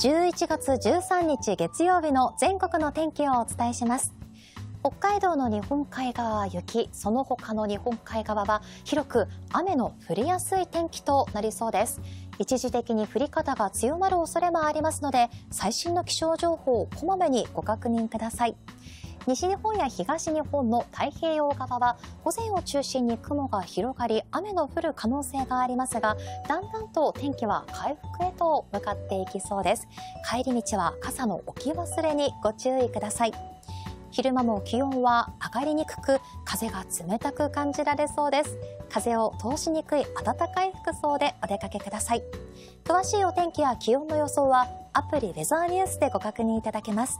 11月13日月曜日の全国の天気をお伝えします。北海道の日本海側は雪、その他の日本海側は広く雨の降りやすい天気となりそうです。一時的に降り方が強まる恐れもありますので、最新の気象情報をこまめにご確認ください。西日本や東日本の太平洋側は午前を中心に雲が広がり雨の降る可能性がありますが、だんだんと天気は回復へと向かっていきそうです。帰り道は傘の置き忘れにご注意ください。昼間も気温は上がりにくく、風が冷たく感じられそうです。風を通しにくい暖かい服装でお出かけください。詳しいお天気や気温の予想はアプリウェザーニュースでご確認いただけます。